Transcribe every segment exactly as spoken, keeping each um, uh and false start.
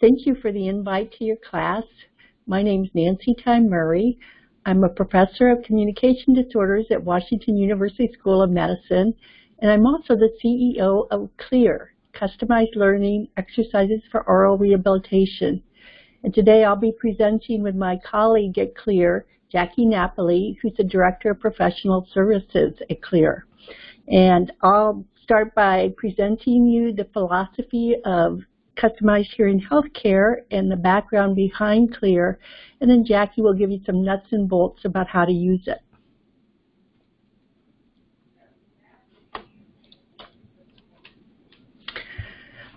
Thank you for the invite to your class. My name is Nancy Tye-Murray. I'm a professor of communication disorders at Washington University School of Medicine, and I'm also the C E O of CLEAR, Customized Learning Exercises for Oral Rehabilitation. And today I'll be presenting with my colleague at CLEAR, Jackie Napoli, who's the Director of Professional Services at CLEAR. And I'll start by presenting you the philosophy of customized hearing healthcare and the background behind CLEAR, and then Jackie will give you some nuts and bolts about how to use it.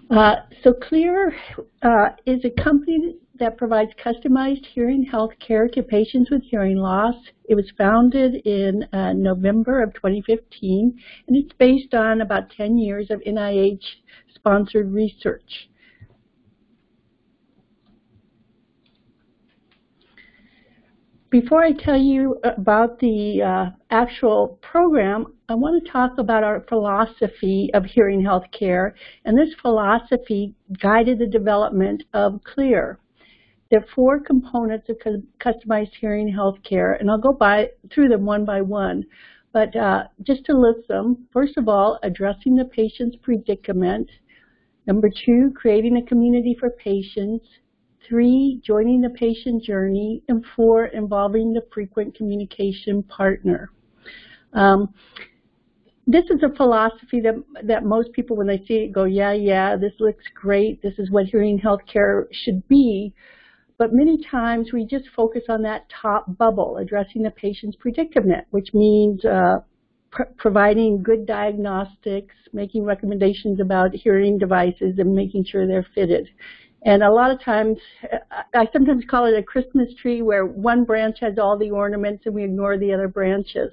Uh, so CLEAR uh, is a company that provides customized hearing healthcare to patients with hearing loss. It was founded in uh, November of twenty fifteen, and it's based on about ten years of N I H-sponsored research. Before I tell you about the uh, actual program, I want to talk about our philosophy of hearing healthcare, and this philosophy guided the development of CLEAR. There are four components of customized hearing healthcare, and I'll go by, through them one by one, but uh, just to list them. First of all, addressing the patient's predicament. Number two, creating a community for patients. Three, joining the patient journey, and four, involving the frequent communication partner. Um, this is a philosophy that, that most people, when they see it, go, yeah, yeah, this looks great. This is what hearing healthcare should be. But many times we just focus on that top bubble, addressing the patient's predicament, which means uh, pr providing good diagnostics, making recommendations about hearing devices, and making sure they're fitted. And a lot of times, I sometimes call it a Christmas tree, where one branch has all the ornaments and we ignore the other branches.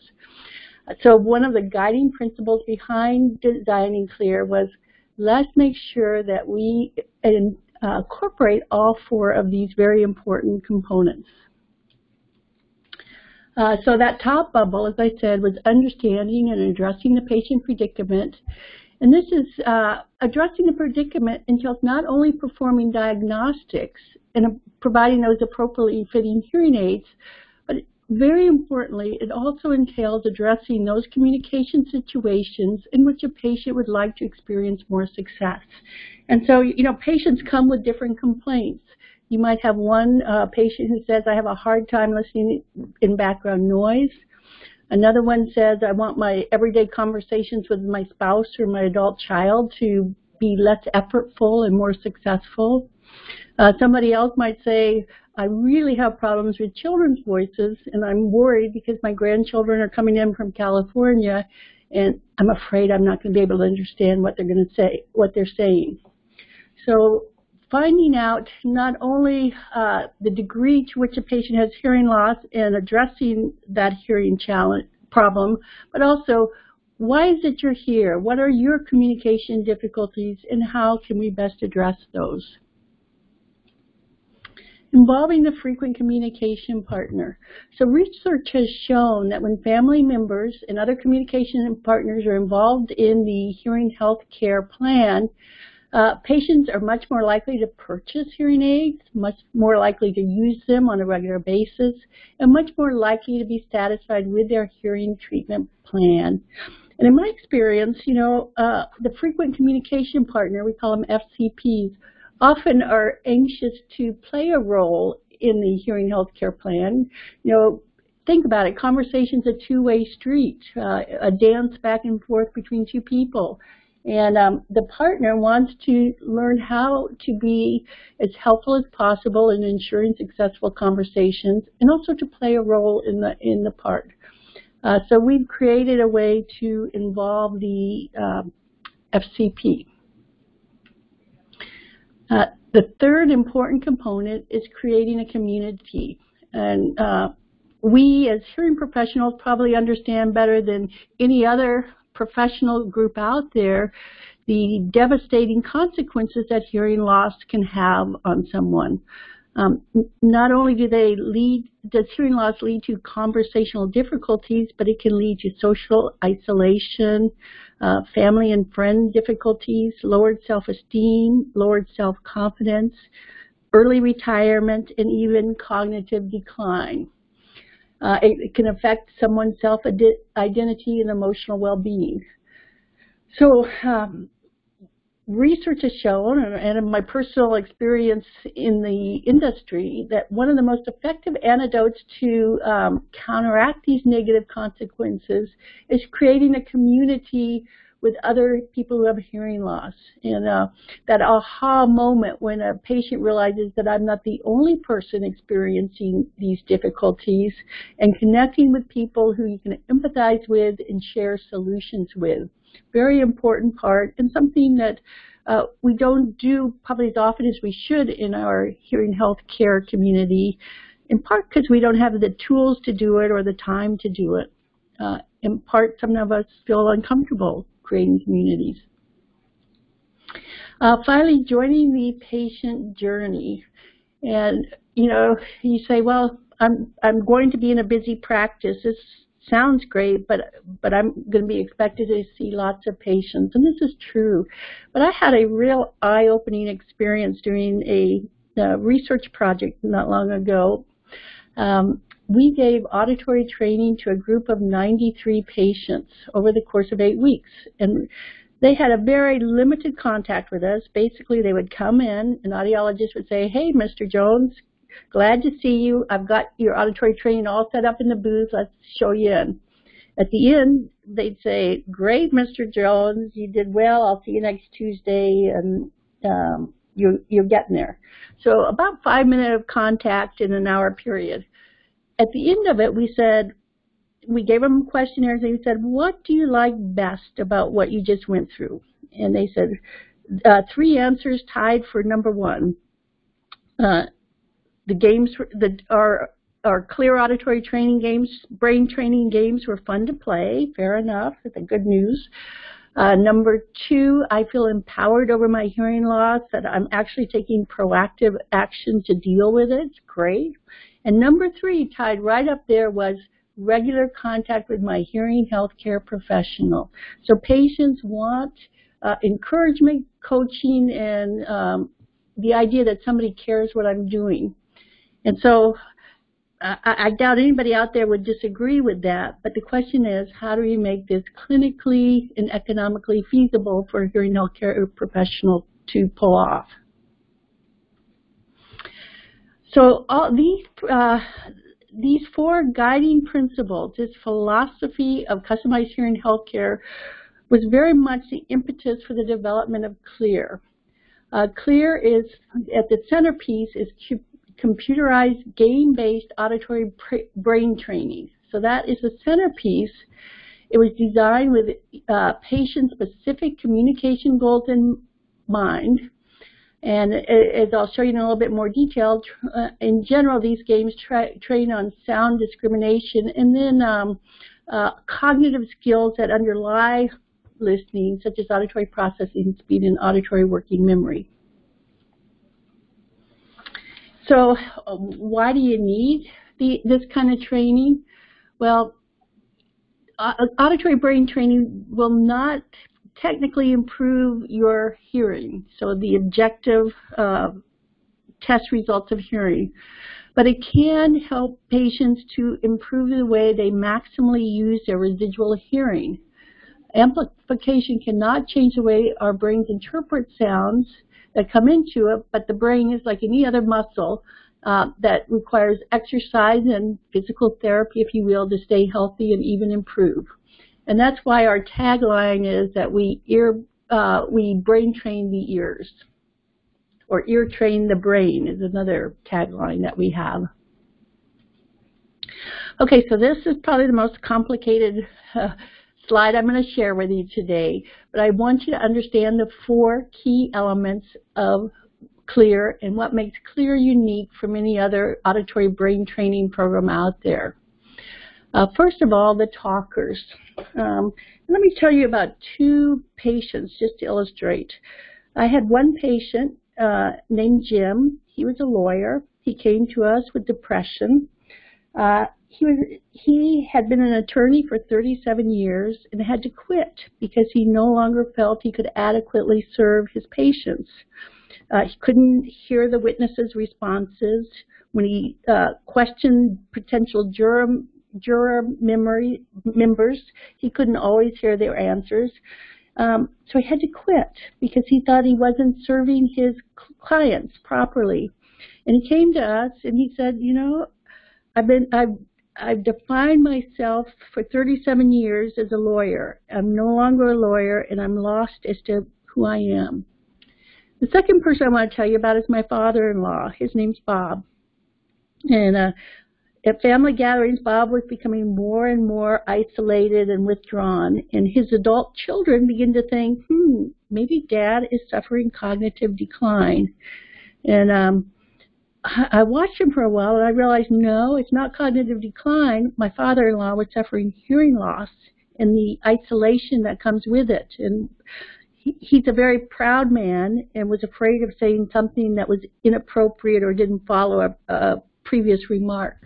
So one of the guiding principles behind designing CLEAR was, let's make sure that we incorporate all four of these very important components. Uh, so that top bubble, as I said, was understanding and addressing the patient predicament. And this is uh, addressing the predicament entails not only performing diagnostics and providing those appropriately fitting hearing aids, but very importantly, it also entails addressing those communication situations in which a patient would like to experience more success. And so, you know, patients come with different complaints. You might have one uh, patient who says, I have a hard time listening in background noise. Another one says, I want my everyday conversations with my spouse or my adult child to be less effortful and more successful. Uh, somebody else might say, I really have problems with children's voices, and I'm worried because my grandchildren are coming in from California, and I'm afraid I'm not going to be able to understand what they're going to say, what they're saying. So finding out not only uh, the degree to which a patient has hearing loss and addressing that hearing challenge problem, but also why is it you're here? What are your communication difficulties, and how can we best address those? Involving the frequent communication partner. So research has shown that when family members and other communication partners are involved in the hearing health care plan, Uh, patients are much more likely to purchase hearing aids, much more likely to use them on a regular basis, and much more likely to be satisfied with their hearing treatment plan. And in my experience, you know, uh, the frequent communication partner, we call them F C Ps, often are anxious to play a role in the hearing healthcare plan. You know, think about it. Conversation's a two-way street, uh, a dance back and forth between two people. And um, the partner wants to learn how to be as helpful as possible in ensuring successful conversations, and also to play a role in the in the part. Uh, so we've created a way to involve the um, F C P. Uh, the third important component is creating a community, and uh, we as hearing professionals probably understand better than any other professional group out there the devastating consequences that hearing loss can have on someone. Um, not only do they lead, does hearing loss lead to conversational difficulties, but it can lead to social isolation, uh, family and friend difficulties, lowered self-esteem, lowered self-confidence, early retirement, and even cognitive decline. Uh, it, it can affect someone's self-identity and emotional well-being. So um, research has shown, and, and in my personal experience in the industry, that one of the most effective antidotes to um, counteract these negative consequences is creating a community with other people who have hearing loss. And uh, that aha moment when a patient realizes that I'm not the only person experiencing these difficulties, and connecting with people who you can empathize with and share solutions with. Very important part, and something that uh, we don't do probably as often as we should in our hearing health care community, in part because we don't have the tools to do it or the time to do it. Uh, in part, some of us feel uncomfortable creating communities. Uh, finally, joining the patient journey. And, you know, you say, well, I'm, I'm going to be in a busy practice. This sounds great, but, but I'm going to be expected to see lots of patients. And this is true. But I had a real eye-opening experience doing a, a research project not long ago. Um, We gave auditory training to a group of ninety-three patients over the course of eight weeks. And they had a very limited contact with us. Basically, they would come in, an audiologist would say, hey, Mister Jones, glad to see you. I've got your auditory training all set up in the booth. Let's show you in. At the end, they'd say, great, Mister Jones, you did well. I'll see you next Tuesday. And um, you're, you're getting there. So about five minutes of contact in an hour period. At the end of it, we said, we gave them questionnaires, and we said, what do you like best about what you just went through? And they said, uh, three answers tied for number one. Uh, the games, the, our, our CLEAR Auditory Training games, brain training games were fun to play, fair enough, that's the good news. Uh, number two, I feel empowered over my hearing loss, that I'm actually taking proactive action to deal with it, great. And number three, tied right up there, was regular contact with my hearing healthcare professional. So patients want uh, encouragement, coaching, and um, the idea that somebody cares what I'm doing. And so I, I doubt anybody out there would disagree with that, but the question is, how do we make this clinically and economically feasible for a hearing healthcare professional to pull off? So all these, uh, these four guiding principles, this philosophy of customized hearing healthcare, was very much the impetus for the development of CLEAR. Uh, CLEAR is, at the centerpiece, is computerized game-based auditory brain training. So that is the centerpiece. It was designed with uh, patient-specific communication goals in mind. And as I'll show you in a little bit more detail, uh, in general, these games tra train on sound discrimination and then um, uh, cognitive skills that underlie listening, such as auditory processing speed and auditory working memory. So um, why do you need the, this kind of training? Well, uh, auditory brain training will not technically improve your hearing, so the objective uh, test results of hearing. But it can help patients to improve the way they maximally use their residual hearing. Amplification cannot change the way our brains interpret sounds that come into it, but the brain is like any other muscle uh, that requires exercise and physical therapy, if you will, to stay healthy and even improve. And that's why our tagline is that we ear, uh, we brain train the ears, or ear train the brain is another tagline that we have. Okay, so this is probably the most complicated uh, slide I'm going to share with you today, but I want you to understand the four key elements of CLEAR and what makes CLEAR unique from any other auditory brain training program out there. Uh, first of all, the talkers. Um, let me tell you about two patients just to illustrate. I had one patient uh, named Jim. He was a lawyer. He came to us with depression. Uh, he, was, he had been an attorney for thirty-seven years and had to quit because he no longer felt he could adequately serve his patients. Uh, he couldn't hear the witnesses' responses. When he uh, questioned potential juror, juror memory members, he couldn't always hear their answers. Um, so he had to quit because he thought he wasn't serving his clients properly. And he came to us and he said, you know, I've been, I've, I've defined myself for thirty-seven years as a lawyer. I'm no longer a lawyer and I'm lost as to who I am. The second person I want to tell you about is my father-in-law. His name's Bob. And uh, at family gatherings, Bob was becoming more and more isolated and withdrawn. And his adult children began to think, hmm, maybe Dad is suffering cognitive decline. And um, I, I watched him for a while, and I realized, no, it's not cognitive decline. My father-in-law was suffering hearing loss and the isolation that comes with it. And he's a very proud man and was afraid of saying something that was inappropriate or didn't follow a, a previous remark.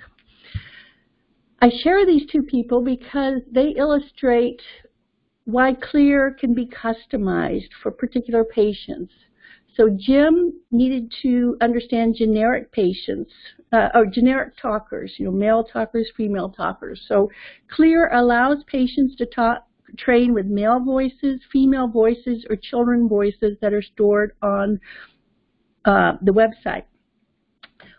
I share these two people because they illustrate why CLEAR can be customized for particular patients. So Jim needed to understand generic patients, uh, or generic talkers, you know, male talkers, female talkers. So CLEAR allows patients to talk train with male voices, female voices, or children voices that are stored on uh, the website.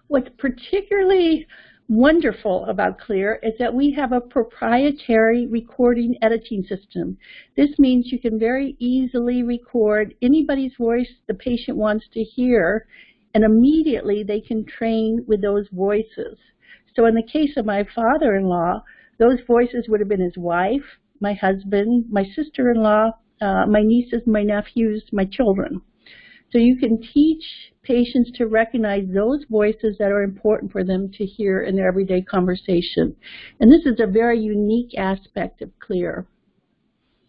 What's particularly wonderful about CLEAR is that we have a proprietary recording editing system. This means you can very easily record anybody's voice the patient wants to hear, and immediately they can train with those voices. So in the case of my father-in-law, those voices would have been his wife, my husband, my sister-in-law, uh, my nieces, my nephews, my children. So you can teach patients to recognize those voices that are important for them to hear in their everyday conversation. And this is a very unique aspect of CLEAR.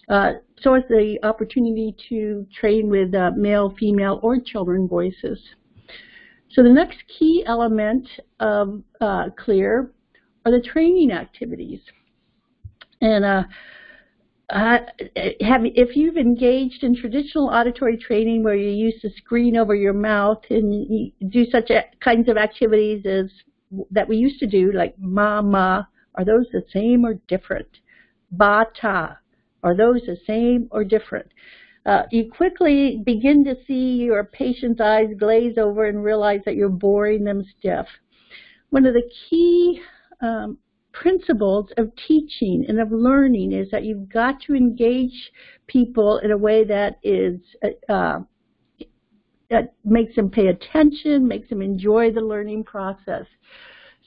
Uh, so it's the opportunity to train with uh, male, female, or children voices. So the next key element of uh, CLEAR are the training activities. And uh, Uh, have, if you've engaged in traditional auditory training where you use the screen over your mouth and you do such a, kinds of activities as that we used to do, like ma-ma, are those the same or different? Ba-ta, are those the same or different? Uh, you quickly begin to see your patient's eyes glaze over and realize that you're boring them stiff. One of the key um, principles of teaching and of learning is that you've got to engage people in a way that is uh, that makes them pay attention, makes them enjoy the learning process.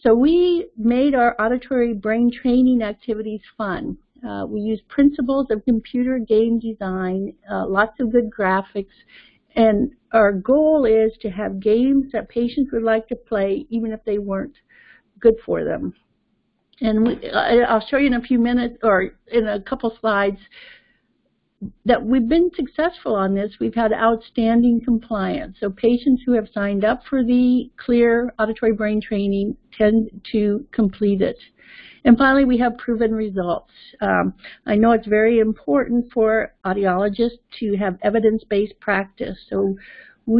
So we made our auditory brain training activities fun. Uh, we used principles of computer game design, uh, lots of good graphics, and our goal is to have games that patients would like to play even if they weren't good for them. And we, I'll show you in a few minutes, or in a couple slides, that we've been successful on this. We've had outstanding compliance. So patients who have signed up for the CLEAR Auditory Brain Training tend to complete it. And finally, we have proven results. Um, I know it's very important for audiologists to have evidence-based practice. So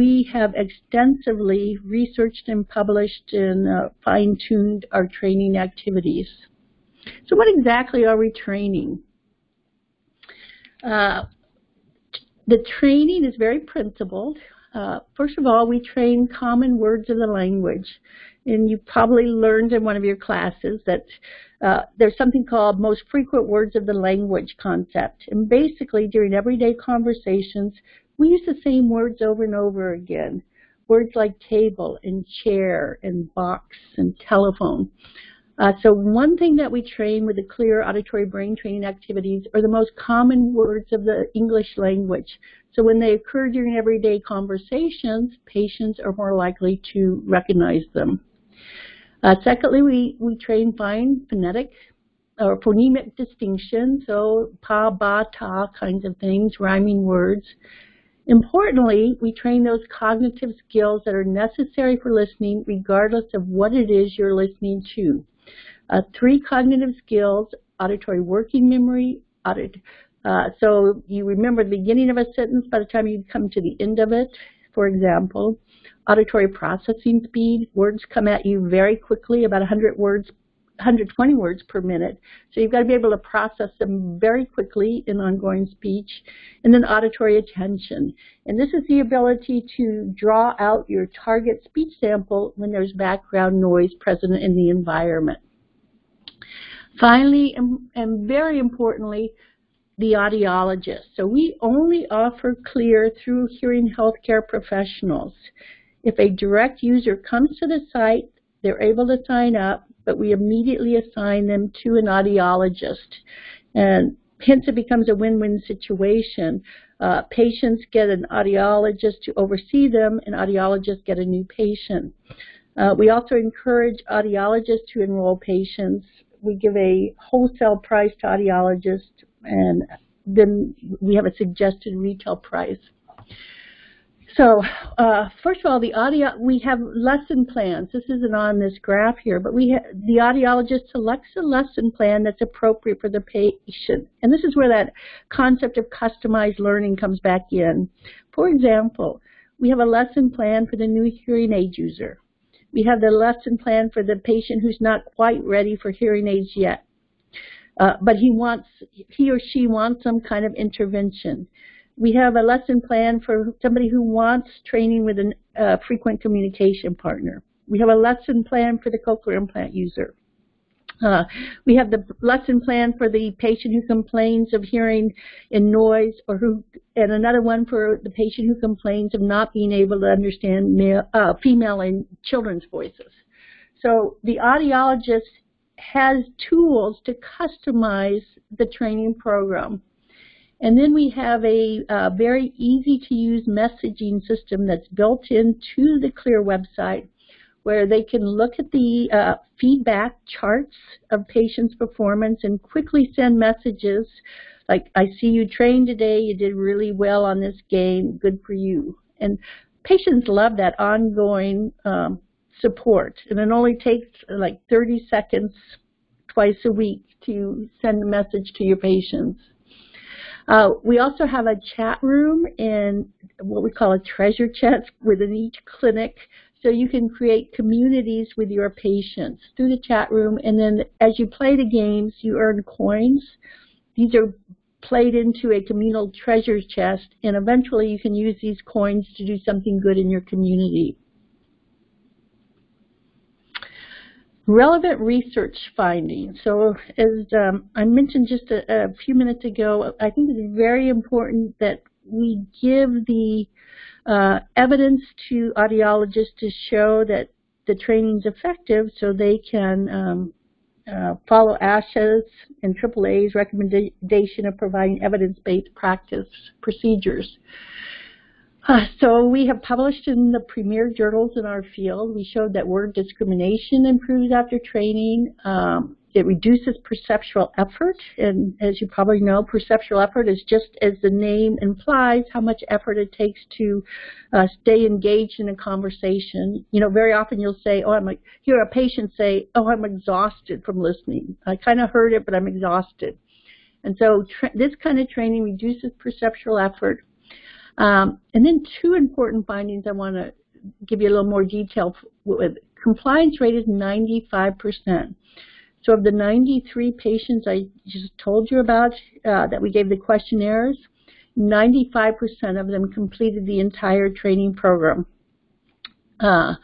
we have extensively researched and published and uh, fine-tuned our training activities. So what exactly are we training? Uh, the training is very principled. Uh, first of all, we train common words of the language. And you probably learned in one of your classes that uh, there's something called most frequent words of the language concept. And basically, during everyday conversations, we use the same words over and over again, words like table and chair and box and telephone. Uh, so one thing that we train with the CLEAR Auditory Brain Training activities are the most common words of the English language. So when they occur during everyday conversations, patients are more likely to recognize them. Uh, secondly, we, we train fine phonetic or phonemic distinction, so pa, ba, ta kinds of things, rhyming words. Importantly, we train those cognitive skills that are necessary for listening regardless of what it is you're listening to. Uh, three cognitive skills, auditory working memory, audit, uh, so you remember the beginning of a sentence by the time you come to the end of it, for example. Auditory processing speed, words come at you very quickly, about one hundred words, one hundred twenty words per minute. So you've got to be able to process them very quickly in ongoing speech. And then auditory attention. And this is the ability to draw out your target speech sample when there's background noise present in the environment. Finally, and, and very importantly, the audiologist. So we only offer CLEAR through hearing healthcare professionals. If a direct user comes to the site, they're able to sign up, but we immediately assign them to an audiologist. And hence it becomes a win-win situation. Uh, patients get an audiologist to oversee them, and audiologists get a new patient. Uh, we also encourage audiologists to enroll patients. We give a wholesale price to audiologists, and then we have a suggested retail price. So uh, first of all, the audio, we have lesson plans. This isn't on this graph here, but we ha the audiologist selects a lesson plan that's appropriate for the patient. And this is where that concept of customized learning comes back in. For example, we have a lesson plan for the new hearing aid user. We have the lesson plan for the patient who's not quite ready for hearing aids yet, uh, but he wants, he or she wants some kind of intervention. We have a lesson plan for somebody who wants training with a uh, frequent communication partner. We have a lesson plan for the cochlear implant user. Uh, we have the lesson plan for the patient who complains of hearing in noise, or who, and another one for the patient who complains of not being able to understand male, uh, female and children's voices. So the audiologist has tools to customize the training program. And then we have a uh, very easy-to-use messaging system that's built into the CLEAR website, where they can look at the uh, feedback charts of patients' performance and quickly send messages like, I see you trained today, you did really well on this game, good for you. And patients love that ongoing um, support. And it only takes like thirty seconds twice a week to send a message to your patients. Uh, we also have a chat room and what we call a treasure chest within each clinic, so you can create communities with your patients through the chat room. And then as you play the games, you earn coins. These are played into a communal treasure chest, and eventually you can use these coins to do something good in your community. Relevant research findings. So as um, I mentioned just a, a few minutes ago, I think it's very important that we give the uh, evidence to audiologists to show that the training's effective, so they can um, uh, follow ASHA's and triple A's recommendation of providing evidence-based practice procedures. Uh, so we have published in the premier journals in our field. We showed that word discrimination improves after training. Um, it reduces perceptual effort. And as you probably know, perceptual effort is just, as the name implies, how much effort it takes to uh, stay engaged in a conversation. You know, very often you'll say, oh, I'm like, hear a patient say, oh, I'm exhausted from listening. I kind of heard it, but I'm exhausted. And so tra this kind of training reduces perceptual effort. Um, and then two important findings I want to give you a little more detail with. Compliance rate is ninety-five percent. So of the ninety-three patients I just told you about uh, that we gave the questionnaires, ninety-five percent of them completed the entire training program. Uh,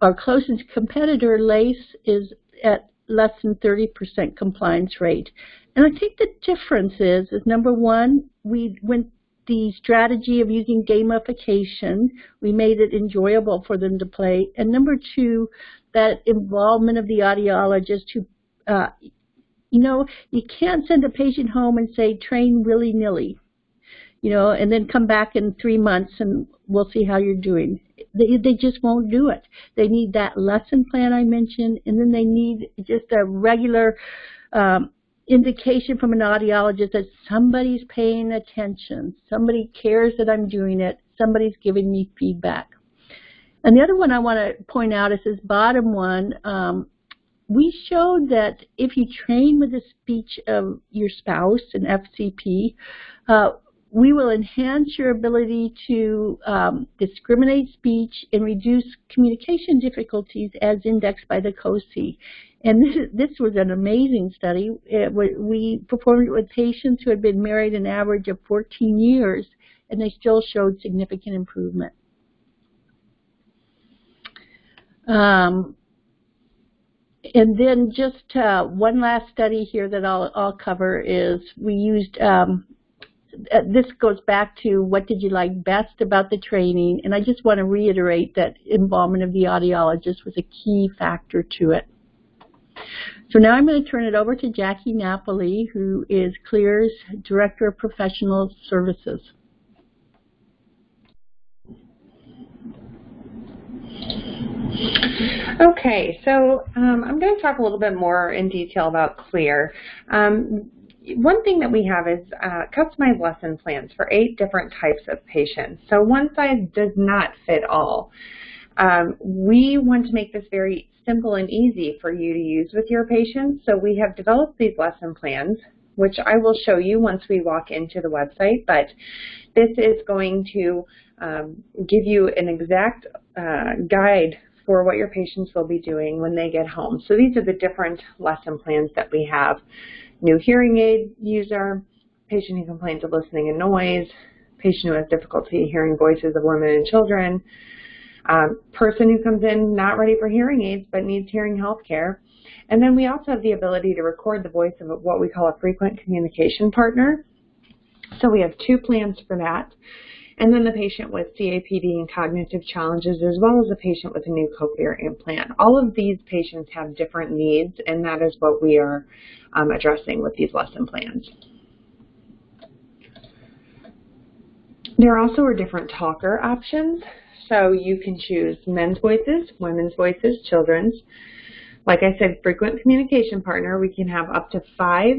our closest competitor, LACE, is at less than thirty percent compliance rate. And I think the difference is, is number one, we went the strategy of using gamification. We made it enjoyable for them to play. And number two, that involvement of the audiologist who, uh, you know, you can't send a patient home and say, train willy-nilly, you know, and then come back in three months and we'll see how you're doing. They, they just won't do it. They need that lesson plan I mentioned, and then they need just a regular um, indication from an audiologist that somebody's paying attention, somebody cares that I'm doing it, somebody's giving me feedback. And the other one I want to point out is this bottom one. Um, we showed that if you train with the speech of your spouse, an F C P, uh, we will enhance your ability to um, discriminate speech and reduce communication difficulties as indexed by the C O S I. And this, this was an amazing study. It, we performed it with patients who had been married an average of fourteen years, and they still showed significant improvement. Um, and then just uh, one last study here that I'll, I'll cover is we used, um, uh, this goes back to what did you like best about the training, and I just want to reiterate that involvement of the audiologist was a key factor to it. So now I'm going to turn it over to Jackie Napoli, who is CLEAR's Director of Professional Services. Okay, so um, I'm going to talk a little bit more in detail about CLEAR. Um, one thing that we have is uh, customized lesson plans for eight different types of patients. So one size does not fit all. Um, we want to make this very simple and easy for you to use with your patients. So we have developed these lesson plans, which I will show you once we walk into the website, but this is going to um, give you an exact uh, guide for what your patients will be doing when they get home. So these are the different lesson plans that we have. New hearing aid user, patient who complains of listening and noise, patient who has difficulty hearing voices of women and children, um, person who comes in not ready for hearing aids but needs hearing health care. And then we also have the ability to record the voice of what we call a frequent communication partner. So we have two plans for that. And then the patient with C A P D and cognitive challenges, as well as a patient with a new cochlear implant. All of these patients have different needs, and that is what we are um, addressing with these lesson plans. There also are different talker options. So you can choose men's voices, women's voices, children's. Like I said, frequent communication partner, we can have up to five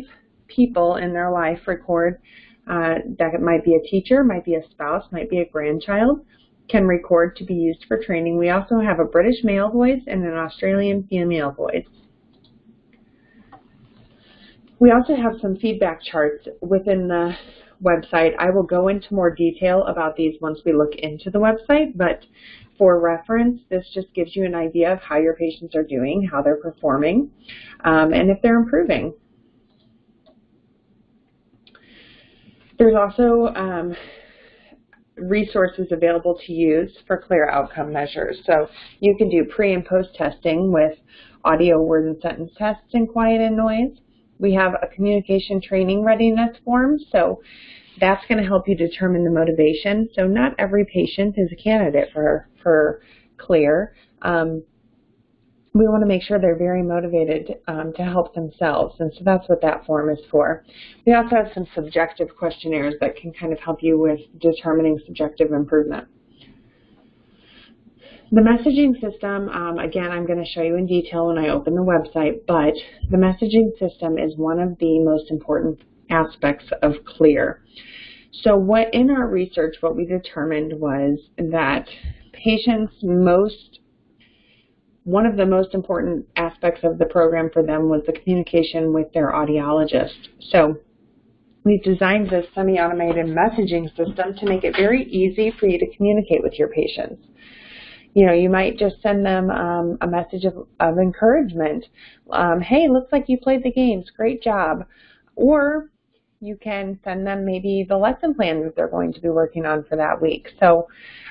people in their life record. Uh, that might be a teacher, might be a spouse, might be a grandchild, can record to be used for training. We also have a British male voice and an Australian female voice. We also have some feedback charts within the website. I will go into more detail about these once we look into the website, but for reference, this just gives you an idea of how your patients are doing, how they're performing, um, and if they're improving. There's also um, resources available to use for CLEAR outcome measures. So you can do pre and post testing with audio word and sentence tests and quiet and noise. We have a communication training readiness form, so that's going to help you determine the motivation. So not every patient is a candidate for, for CLEAR. Um, We want to make sure they're very motivated um, to help themselves, and so that's what that form is for. We also have some subjective questionnaires that can kind of help you with determining subjective improvement. The messaging system, um, again, I'm going to show you in detail when I open the website, but the messaging system is one of the most important aspects of CLEAR. So what in our research, what we determined was that patients most one of the most important aspects of the program for them was the communication with their audiologist. So we've designed this semi-automated messaging system to make it very easy for you to communicate with your patients. You know, you might just send them um, a message of, of encouragement. Um, hey, looks like you played the games. Great job. Or you can send them maybe the lesson plan that they're going to be working on for that week. So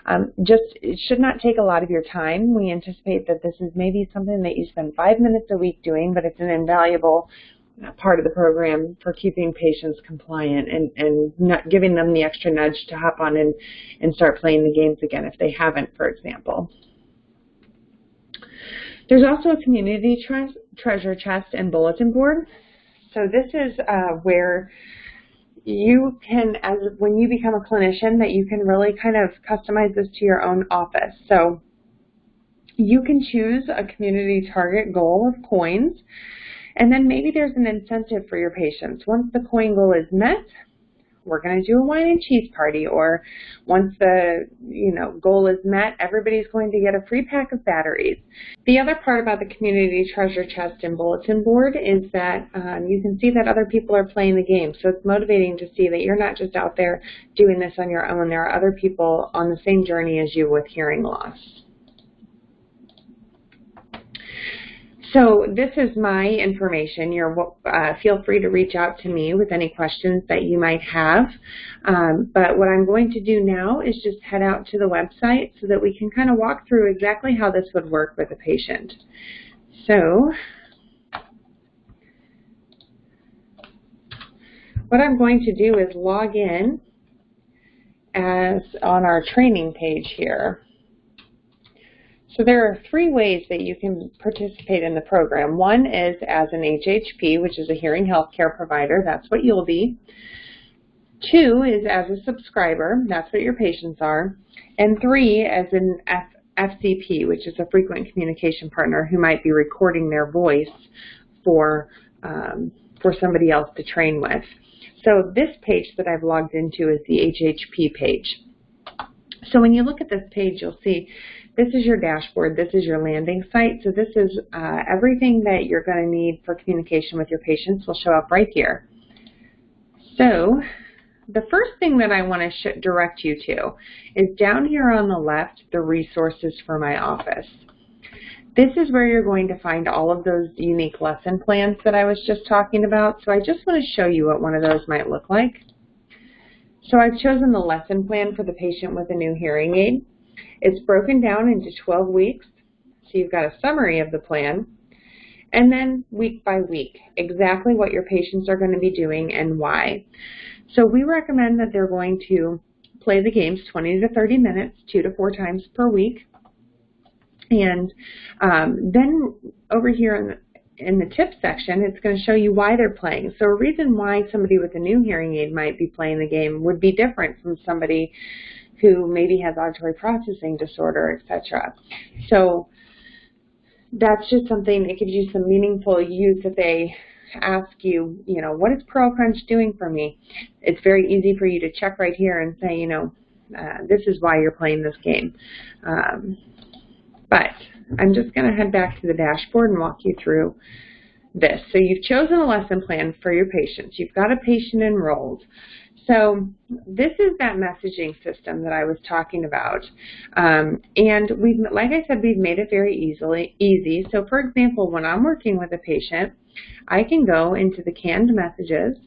um, just, it should not take a lot of your time. We anticipate that this is maybe something that you spend five minutes a week doing, but it's an invaluable part of the program for keeping patients compliant and, and not giving them the extra nudge to hop on and, and start playing the games again if they haven't, for example. There's also a community tre treasure chest and bulletin board. So this is uh, where you can, as when you become a clinician, that you can really kind of customize this to your own office. So you can choose a community target goal of coins, And then maybe there's an incentive for your patients. Once the C O I N goal is met, we're going to do a wine and cheese party, or once the you know goal is met, everybody's going to get a free pack of batteries. The other part about the community treasure chest and bulletin board is that um, you can see that other people are playing the game. So it's motivating to see that you're not just out there doing this on your own. There are other people on the same journey as you with hearing loss. So this is my information. You're, uh, feel free to reach out to me with any questions that you might have. Um, but what I'm going to do now is just head out to the website so that we can kind of walk through exactly how this would work with a patient. So what I'm going to do is log in as on our training page here. So there are three ways that you can participate in the program. One is as an H H P, which is a hearing healthcare provider. That's what you'll be. Two is as a subscriber. That's what your patients are. And three as an F C P, which is a frequent communication partner who might be recording their voice for, um, for somebody else to train with. So this page that I've logged into is the H H P page. So when you look at this page, you'll see this is your dashboard, this is your landing site. So this is uh, everything that you're going to need for communication with your patients will show up right here. So the first thing that I want to direct you to is down here on the left, the resources for my office. This is where you're going to find all of those unique lesson plans that I was just talking about. So I just want to show you what one of those might look like. So I've chosen the lesson plan for the patient with a new hearing aid. It's broken down into twelve weeks, so you've got a summary of the plan, and then week by week, exactly what your patients are going to be doing and why. So we recommend that they're going to play the games twenty to thirty minutes, two to four times per week. And um, then over here in the In the tip section, it's going to show you why they're playing. So a reason why somebody with a new hearing aid might be playing the game would be different from somebody who maybe has auditory processing disorder, et cetera. So that's just something that gives you some meaningful use if they ask you, you know, what is Pearl Crunch doing for me? It's very easy for you to check right here and say, you know, uh, this is why you're playing this game. Um, but I'm just going to head back to the dashboard and walk you through this. So you've chosen a lesson plan for your patients. You've got a patient enrolled. So this is that messaging system that I was talking about. Um, and we've, like I said, we've made it very easily easy. So for example, when I'm working with a patient, I can go into the canned messages,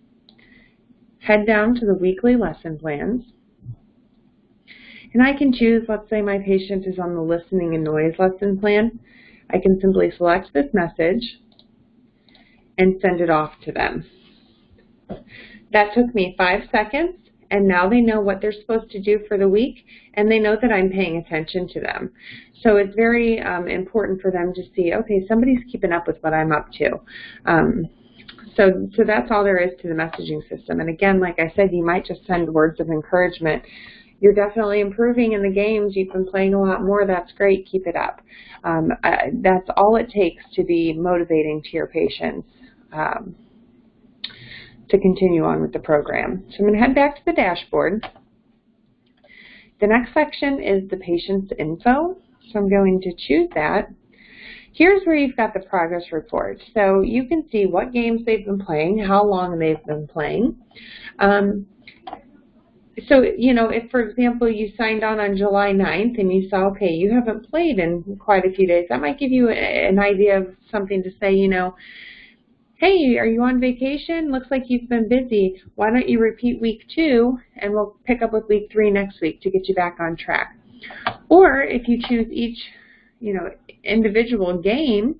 head down to the weekly lesson plans, and I can choose, let's say my patient is on the listening and noise lesson plan. I can simply select this message and send it off to them. That took me five seconds, and now they know what they're supposed to do for the week, and they know that I'm paying attention to them. So it's very um, important for them to see, okay, somebody's keeping up with what I'm up to. Um, So, so that's all there is to the messaging system. And again, like I said, you might just send words of encouragement. You're definitely improving in the games. You've been playing a lot more. That's great. Keep it up. Um, uh, that's all it takes to be motivating to your patients um, to continue on with the program. So I'm going to head back to the dashboard. The next section is the patient's info. So I'm going to choose that. Here's where you've got the progress report. So you can see what games they've been playing, how long they've been playing. Um, so, you know, if, for example, you signed on on July ninth and you saw, okay, you haven't played in quite a few days, that might give you a, an idea of something to say, you know, hey, are you on vacation? Looks like you've been busy. Why don't you repeat week two and we'll pick up with week three next week to get you back on track. Or if you choose each, you know, individual game,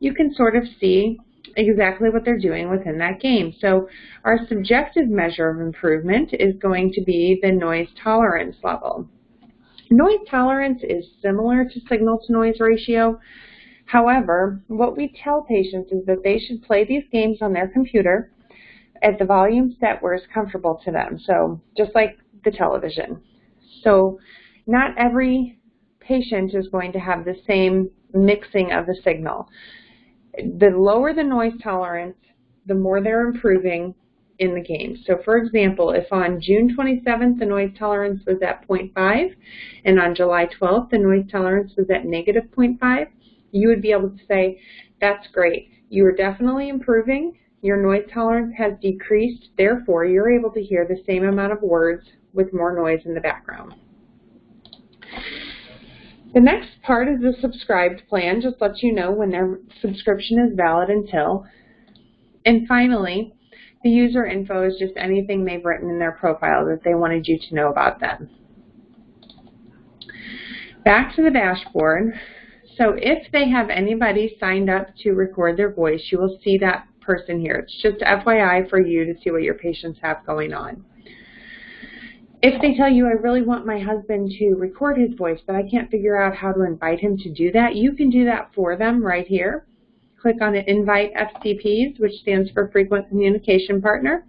you can sort of see exactly what they're doing within that game. So our subjective measure of improvement is going to be the noise tolerance level. Noise tolerance is similar to signal-to-noise ratio. However, what we tell patients is that they should play these games on their computer at the volume set where it's comfortable to them, so just like the television. So not every patient is going to have the same mixing of the signal. the lower the noise tolerance, the more they're improving in the game. So for example, if on June twenty-seventh the noise tolerance was at zero point five, and on July twelfth the noise tolerance was at negative zero point five, you would be able to say, that's great. You are definitely improving. Your noise tolerance has decreased. Therefore, you're able to hear the same amount of words with more noise in the background. The next part is the subscribed plan. Just lets you know when their subscription is valid until. And finally, the user info is just anything they've written in their profile that they wanted you to know about them. Back to the dashboard. So if they have anybody signed up to record their voice, you will see that person here. It's just F Y I for you to see what your patients have going on. If they tell you, I really want my husband to record his voice, but I can't figure out how to invite him to do that, you can do that for them right here. Click on Invite F C Ps, which stands for Frequent Communication Partner.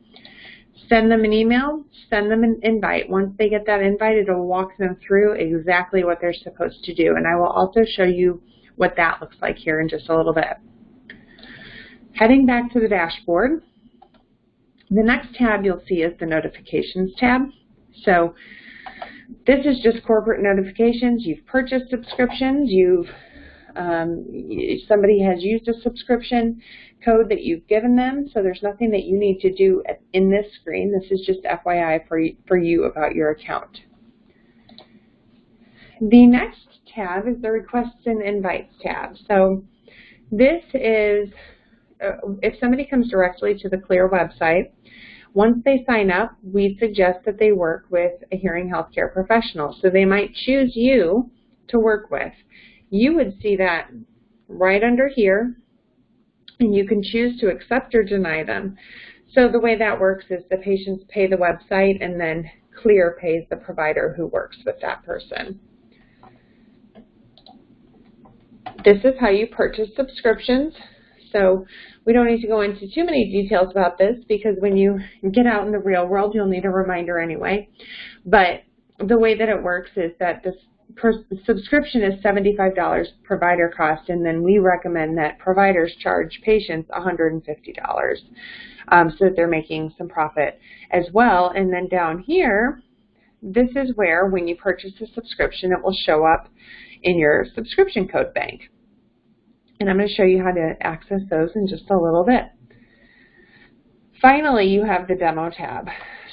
Send them an email, send them an invite. Once they get that invite, it'll walk them through exactly what they're supposed to do. And I will also show you what that looks like here in just a little bit. Heading back to the dashboard, the next tab you'll see is the Notifications tab. So this is just corporate notifications. You've purchased subscriptions. You've um, somebody has used a subscription code that you've given them. So there's nothing that you need to do in this screen. This is just F Y I for for you about your account. The next tab is the Requests and Invites tab. So this is uh, if somebody comes directly to the CLEAR website. Once they sign up, we suggest that they work with a hearing healthcare professional. So they might choose you to work with. You would see that right under here, and you can choose to accept or deny them. So the way that works is the patients pay the website, and then CLEAR pays the provider who works with that person. This is how you purchase subscriptions. So we don't need to go into too many details about this, because when you get out in the real world, you'll need a reminder anyway. But the way that it works is that this subscription is seventy-five dollars provider cost, and then we recommend that providers charge patients one hundred fifty dollars um, so that they're making some profit as well. And then down here, this is where when you purchase a subscription, it will show up in your subscription code bank. And I'm going to show you how to access those in just a little bit. Finally, you have the demo tab.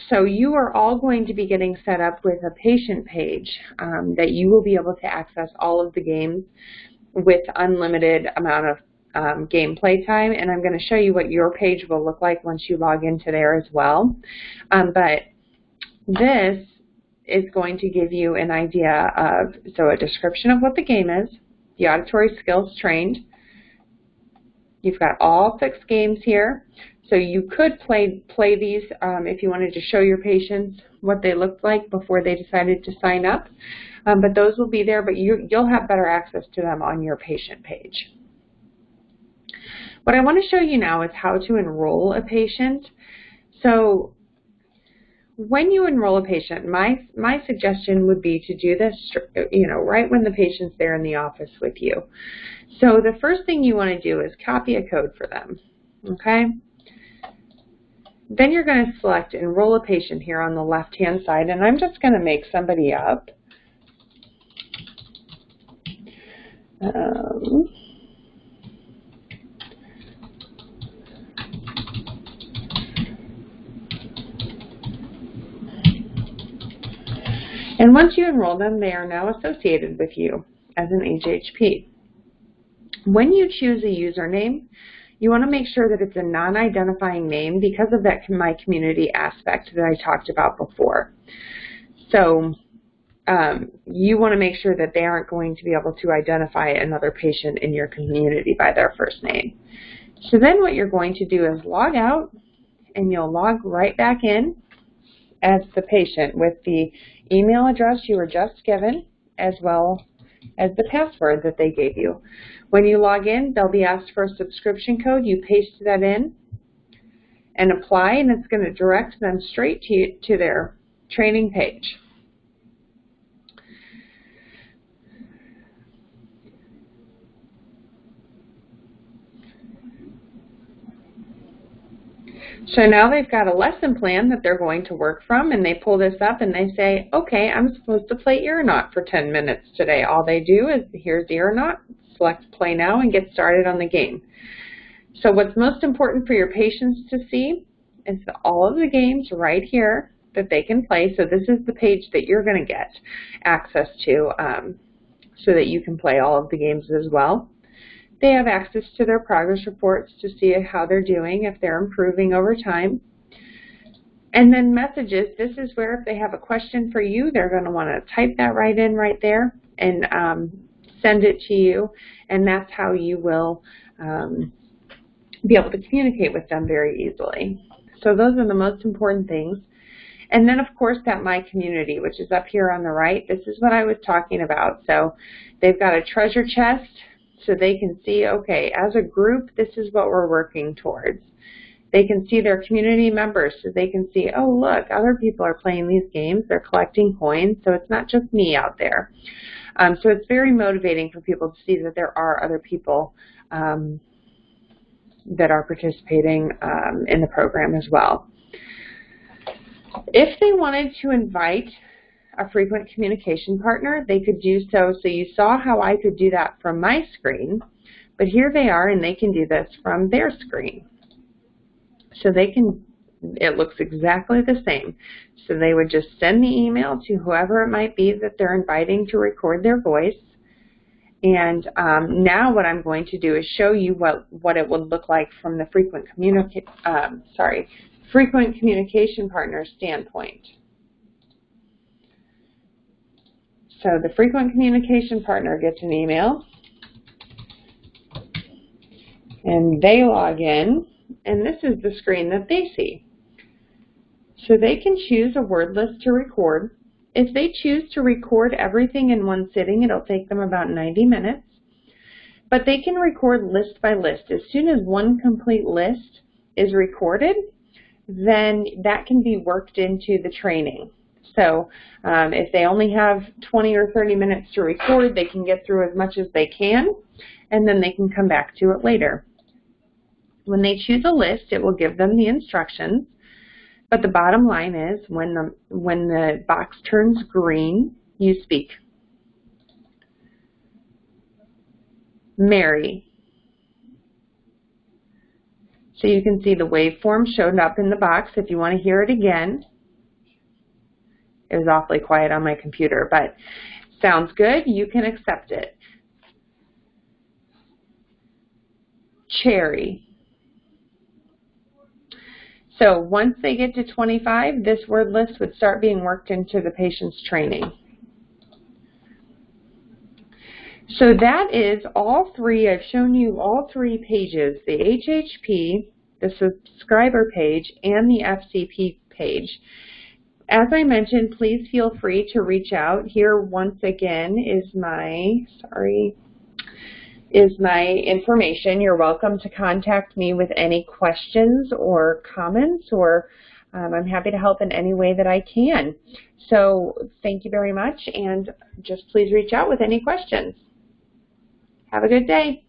So you are all going to be getting set up with a patient page um, that you will be able to access all of the games with unlimited amount of um, gameplay time. And I'm going to show you what your page will look like once you log into there as well. Um, but this is going to give you an idea of, so a description of what the game is, the auditory skills trained. You've got all six games here. So you could play, play these um, if you wanted to show your patients what they looked like before they decided to sign up. Um, but those will be there, but you, you'll have better access to them on your patient page. What I want to show you now is how to enroll a patient. So when you enroll a patient, my, my suggestion would be to do this, you know, right when the patient's there in the office with you. So the first thing you want to do is copy a code for them, okay? Then you're going to select Enroll a Patient here on the left-hand side, and I'm just going to make somebody up. Um, And once you enroll them, they are now associated with you as an H H P. When you choose a username, you want to make sure that it's a non-identifying name because of that My Community aspect that I talked about before. So um, you want to make sure that they aren't going to be able to identify another patient in your community by their first name. So then what you're going to do is log out, and you'll log right back in as the patient with the email address you were just given, as well as the password that they gave you. When you log in, they'll be asked for a subscription code. You paste that in and apply, and it's going to direct them straight to, you, to their training page. So now they've got a lesson plan that they're going to work from, and they pull this up and they say, okay, I'm supposed to play Aeronaut for ten minutes today. All they do is, here's Aeronaut, select play now and get started on the game. So what's most important for your patients to see is the, all of the games right here that they can play. So this is the page that you're going to get access to um, so that you can play all of the games as well. They have access to their progress reports to see how they're doing, if they're improving over time. And then messages, this is where if they have a question for you, they're going to want to type that right in right there and um, send it to you. And that's how you will um, be able to communicate with them very easily. So those are the most important things. And then, of course, that My Community, which is up here on the right. This is what I was talking about. So they've got a treasure chest. So they can see, okay, as a group, this is what we're working towards. They can see their community members, so they can see, oh, look, other people are playing these games. They're collecting coins, so it's not just me out there. Um, so it's very motivating for people to see that there are other people um, that are participating um, in the program as well. If they wanted to invite a frequent communication partner, they could do so. So you saw how I could do that from my screen, but here they are and they can do this from their screen. So they can, it looks exactly the same. So they would just send the email to whoever it might be that they're inviting to record their voice. And um, now what I'm going to do is show you what, what it would look like from the frequent, communica um, sorry, frequent communication partner standpoint. So the frequent communication partner gets an email, and they log in, and this is the screen that they see. So they can choose a word list to record. If they choose to record everything in one sitting, it'll take them about ninety minutes. But they can record list by list. As soon as one complete list is recorded, then that can be worked into the training. So um, if they only have twenty or thirty minutes to record, they can get through as much as they can, and then they can come back to it later. When they choose a list, it will give them the instructions. But the bottom line is, when the, when the box turns green, you speak. Mary. So you can see the waveform showed up in the box. If you want to hear it again. It was awfully quiet on my computer, but sounds good. You can accept it. Cherry. So once they get to twenty-five, this word list would start being worked into the patient's training. So that is all three. I've shown you all three pages, the H H P, the subscriber page, and the F C P page. As I mentioned, please feel free to reach out. Here, once again, is my, sorry, is my information. You're welcome to contact me with any questions or comments, or um, I'm happy to help in any way that I can. So thank you very much, and just please reach out with any questions. Have a good day.